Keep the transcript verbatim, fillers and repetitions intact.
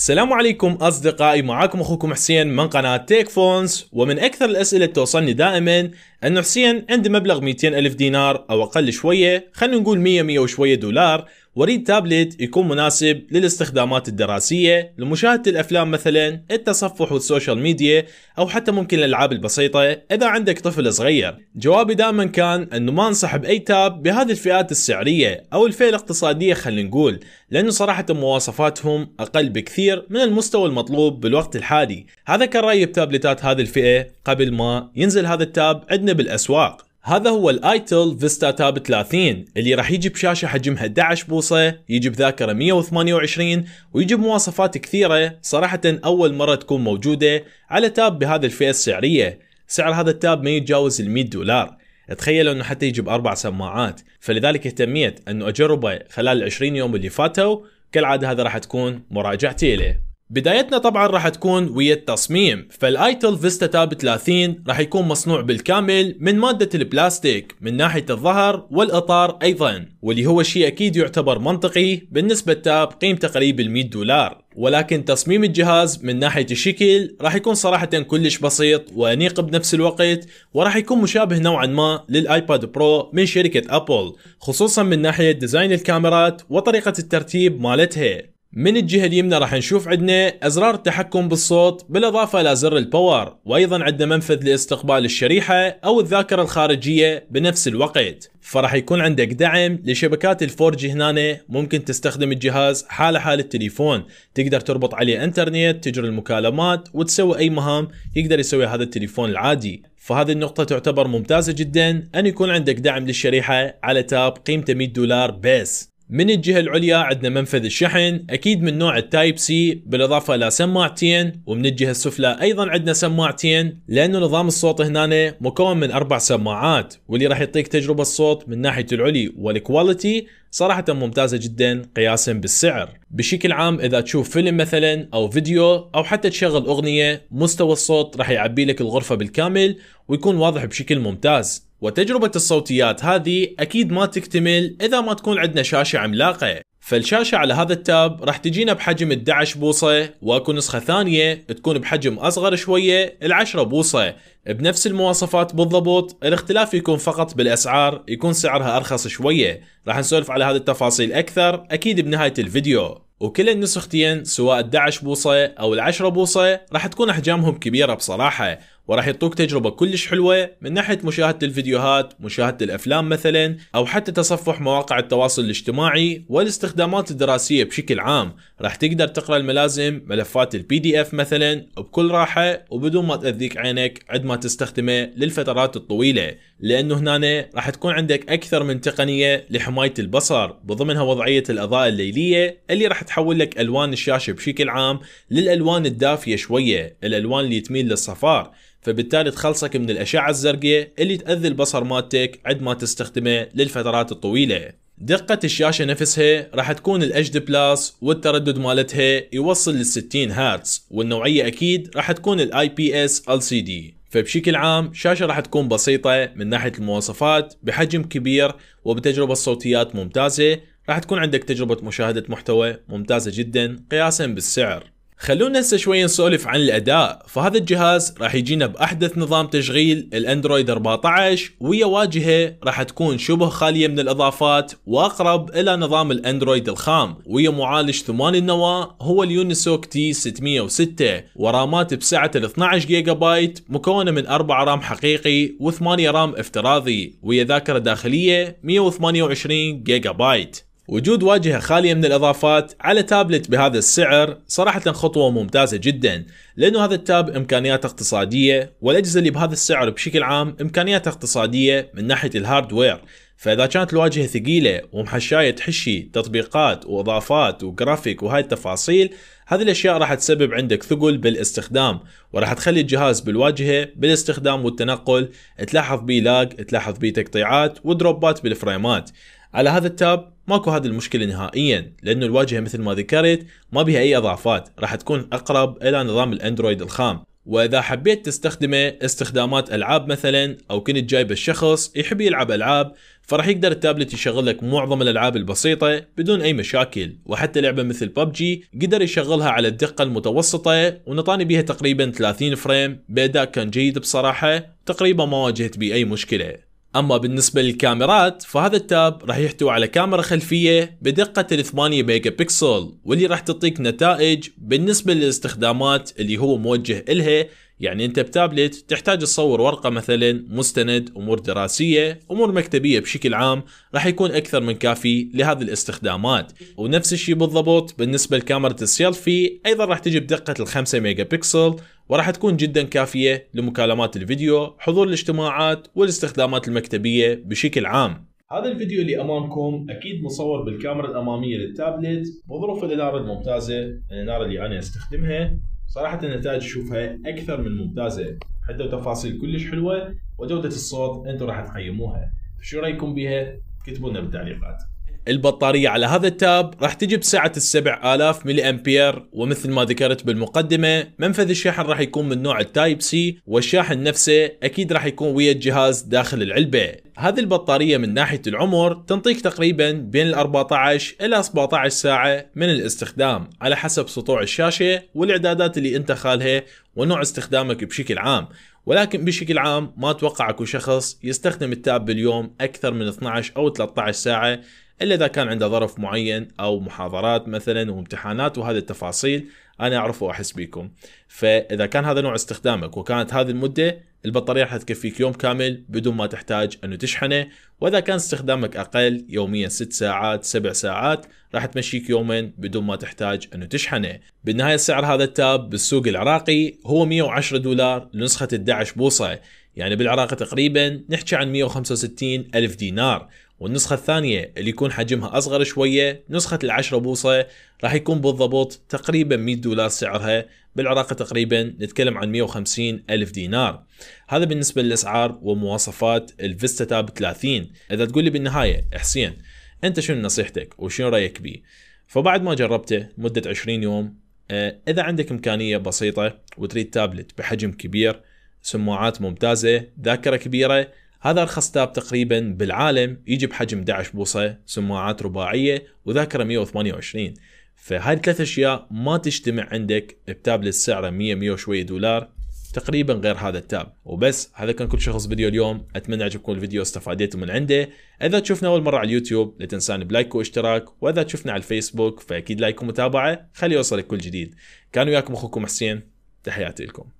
السلام عليكم أصدقائي، معاكم أخوكم حسين من قناة تيك فونز. ومن أكثر الأسئلة توصلني دائما أنه حسين عندي مبلغ مئتين ألف دينار أو أقل شوية، خلينا نقول مئة مئة وشوية دولار، وأريد تابلت يكون مناسب للاستخدامات الدراسية، لمشاهدة الأفلام مثلا، التصفح والسوشيال ميديا، أو حتى ممكن الألعاب البسيطة إذا عندك طفل صغير. جوابي دائما كان أنه ما أنصح بأي تاب بهذه الفئات السعرية أو الفئة الاقتصادية خلينا نقول، لأنه صراحة مواصفاتهم أقل بكثير من المستوى المطلوب بالوقت الحالي. هذا كان رأيي بتابلتات هذه الفئة قبل ما ينزل هذا التاب عندنا بالأسواق. هذا هو الآيتل فيستاتاب ثلاثين اللي راح يجي بشاشة حجمها إحدى عشرة بوصة، يجي بذاكرة مئة وثمانية وعشرين، ويجي بمواصفات كثيرة. صراحة أول مرة تكون موجودة على تاب بهذه الفئة السعرية. سعر هذا التاب ما يتجاوز المئة دولار، تخيلوا انه حتى يجيب أربع سماعات، فلذلك اهتميت انه اجربه خلال العشرين يوم اللي فاتوا. كالعادة هذا راح تكون مراجعتي له. بدايتنا طبعا راح تكون ويا التصميم، فالآيتل فيستاتاب ثلاثين راح يكون مصنوع بالكامل من مادة البلاستيك من ناحية الظهر والإطار أيضا، واللي هو شيء أكيد يعتبر منطقي بالنسبة لتاب قيمته قريب ال مئة دولار. ولكن تصميم الجهاز من ناحية الشكل راح يكون صراحة كلش بسيط وأنيق بنفس الوقت، وراح يكون مشابه نوعا ما للآيباد برو من شركة أبل، خصوصا من ناحية ديزاين الكاميرات وطريقة الترتيب مالتها. من الجهة اليمنى راح نشوف عندنا أزرار التحكم بالصوت بالإضافة إلى زر الباور، وأيضا عندنا منفذ لاستقبال الشريحة أو الذاكرة الخارجية بنفس الوقت. فراح يكون عندك دعم لشبكات الفورجي، هنا ممكن تستخدم الجهاز حاله حال التليفون، تقدر تربط عليه انترنت، تجري المكالمات وتسوي أي مهام يقدر يسويها هذا التليفون العادي. فهذه النقطة تعتبر ممتازة جدا أن يكون عندك دعم للشريحة على تاب قيمته مئة دولار بس. من الجهة العليا عندنا منفذ الشحن أكيد من نوع التايب سي بالإضافة إلى سماعتين، ومن الجهة السفلى أيضا عندنا سماعتين، لأنه نظام الصوت هنا مكون من أربع سماعات، واللي راح يعطيك تجربة الصوت من ناحية العلي والكواليتي صراحة ممتازة جدا قياسا بالسعر. بشكل عام إذا تشوف فيلم مثلا أو فيديو أو حتى تشغل أغنية، مستوى الصوت راح يعبي لك الغرفة بالكامل ويكون واضح بشكل ممتاز. وتجربة الصوتيات هذه أكيد ما تكتمل إذا ما تكون عندنا شاشة عملاقة، فالشاشة على هذا التاب راح تجينا بحجم إحدى عشرة بوصة، واكو نسخة ثانية تكون بحجم أصغر شوية العشرة بوصة بنفس المواصفات بالضبط، الاختلاف يكون فقط بالأسعار، يكون سعرها أرخص شوية. راح نسولف على هذه التفاصيل أكثر أكيد بنهاية الفيديو. وكل النسختين سواء إحدى عشرة بوصة أو العشرة بوصة راح تكون أحجامهم كبيرة بصراحة، وراح يعطوك تجربة كلش حلوة من ناحية مشاهدة الفيديوهات، مشاهدة الأفلام مثلا، أو حتى تصفح مواقع التواصل الاجتماعي والاستخدامات الدراسية بشكل عام. راح تقدر تقرأ الملازم، ملفات البي دي اف مثلا بكل راحة وبدون ما تأذيك عينك عد ما تستخدمه للفترات الطويلة، لأنه هنا راح تكون عندك أكثر من تقنية لحماية البصر، بضمنها وضعية الأضاءة الليلية اللي راح تحول لك ألوان الشاشة بشكل عام للألوان الدافية شوية، الألوان اللي تميل للصفار، فبالتالي تخلصك من الأشعة الزرقاء اللي تأذي البصر مالتك عد ما تستخدمه للفترات الطويلة. دقة الشاشة نفسها راح تكون الاتش دي بلس، والتردد مالتها يوصل لل ستين هرتز، والنوعية أكيد راح تكون الاي بي اس ال سي دي. فبشكل عام شاشة راح تكون بسيطة من ناحية المواصفات، بحجم كبير وبتجربة صوتيات ممتازة، راح تكون عندك تجربة مشاهدة محتوى ممتازة جدا قياسا بالسعر. خلونا هسه شوي نسولف عن الأداء، فهذا الجهاز راح يجينا بأحدث نظام تشغيل الأندرويد أربعة عشر، ويا واجهة راح تكون شبه خالية من الإضافات وأقرب إلى نظام الأندرويد الخام، ويا معالج ثمان النواة هو اليونسوك تي ستمئة وستة، ورامات بسعة ال اثني عشر جيجا بايت مكونة من أربعة رام حقيقي وثمانية رام افتراضي، ويا ذاكرة داخلية مئة وثمانية وعشرين جيجا بايت. وجود واجهة خالية من الإضافات على تابلت بهذا السعر صراحة خطوة ممتازة جدا، لأنه هذا التاب إمكانياته اقتصادية، والأجهزة اللي بهذا السعر بشكل عام إمكانياتها اقتصادية من ناحية الهاردوير. فإذا كانت الواجهة ثقيلة ومحشاية تحشي تطبيقات وإضافات وجرافيك وهاي التفاصيل، هذه الأشياء راح تسبب عندك ثقل بالاستخدام، وراح تخلي الجهاز بالواجهة بالاستخدام والتنقل تلاحظ بيه لاج، تلاحظ بيه تقطيعات ودروبات بالفريمات. على هذا التاب ماكو هذه المشكلة نهائيا، لأنه الواجهة مثل ما ذكرت ما بها أي إضافات، راح تكون أقرب إلى نظام الأندرويد الخام، واذا حبيت تستخدمه استخدامات العاب مثلا، او كنت جايب الشخص يحب يلعب العاب، فراح يقدر التابلت يشغل لك معظم الالعاب البسيطه بدون اي مشاكل. وحتى لعبه مثل ببجي قدر يشغلها على الدقه المتوسطه ونطاني بها تقريبا ثلاثين فريم، بأداء كان جيد بصراحه، تقريبا ما واجهت بي اي مشكله. اما بالنسبه للكاميرات فهذا التاب راح يحتوي على كاميرا خلفيه بدقه ثمانية ميجا بكسل، واللي راح تعطيك نتائج بالنسبه للاستخدامات اللي هو موجه الها. يعني انت بتابلت تحتاج تصور ورقه مثلا، مستند، امور دراسيه، امور مكتبيه بشكل عام، راح يكون اكثر من كافي لهذه الاستخدامات. ونفس الشيء بالضبط بالنسبه لكاميرا السيلفي، ايضا راح تجي بدقه الخمسة ميجا بكسل، وراح تكون جدا كافيه لمكالمات الفيديو، حضور الاجتماعات، والاستخدامات المكتبيه بشكل عام. هذا الفيديو اللي امامكم اكيد مصور بالكاميرا الاماميه للتابلت بظروف الاناره الممتازه، الاناره اللي انا استخدمها صراحه النتائج اشوفها اكثر من ممتازه، حتى تفاصيل كلش حلوه، وجوده الصوت انتم راح تقيموها، شو رايكم بها؟ اكتبوا لنا بالتعليقات. البطاريه على هذا التاب راح تجي بسعه سبعة آلاف ملي امبير، ومثل ما ذكرت بالمقدمه منفذ الشحن راح يكون من نوع التايب سي، والشاحن نفسه اكيد راح يكون ويا الجهاز داخل العلبه. هذه البطاريه من ناحيه العمر تنطيك تقريبا بين ال أربعطعش الى سبعطعش ساعه من الاستخدام، على حسب سطوع الشاشه والاعدادات اللي انت خالها ونوع استخدامك بشكل عام. ولكن بشكل عام ما اتوقع اكو شخص يستخدم التاب باليوم اكثر من اثنعش او ثلاثطعش ساعه، الا اذا كان عنده ظرف معين او محاضرات مثلا وامتحانات، وهذه التفاصيل انا اعرف واحس بيكم. فاذا كان هذا نوع استخدامك وكانت هذه المده، البطاريه راح تكفيك يوم كامل بدون ما تحتاج انه تشحنه. واذا كان استخدامك اقل، يوميا ست ساعات سبع ساعات، راح تمشيك يومين بدون ما تحتاج انه تشحنه. بالنهايه سعر هذا التاب بالسوق العراقي هو مئة وعشرة دولار لنسخه إحدعش بوصه، يعني بالعراق تقريبا نحكي عن مئة وخمسة وستين الف دينار. والنسخة الثانية اللي يكون حجمها أصغر شوية، نسخة العشرة بوصة، راح يكون بالضبط تقريبا مئة دولار سعرها، بالعراق تقريبا نتكلم عن مئة وخمسين ألف دينار. هذا بالنسبة للأسعار ومواصفات الفيستاتاب ثلاثين. إذا تقول لي بالنهاية حسين أنت شنو نصيحتك وشنو رأيك بيه؟ فبعد ما جربته مدة عشرين يوم، إذا عندك إمكانية بسيطة وتريد تابلت بحجم كبير، سماعات ممتازة، ذاكرة كبيرة، هذا أرخص تاب تقريبا بالعالم، يجي بحجم إحدعش بوصة، سماعات رباعية، وذاكرة مئة وثمانية وعشرين. فهاي الثلاث أشياء ما تجتمع عندك بتابلت سعره مئة مئة وشوية دولار تقريبا غير هذا التاب. وبس هذا كان كل شخص فيديو اليوم، أتمنى عجبكم الفيديو واستفاديتم من عنده. إذا تشوفنا أول مرة على اليوتيوب لا تنسان بلايك واشتراك، وإذا تشوفنا على الفيسبوك فأكيد لايك ومتابعة خلي يوصلك كل جديد. كان وياكم أخوكم حسين، تحياتي لكم.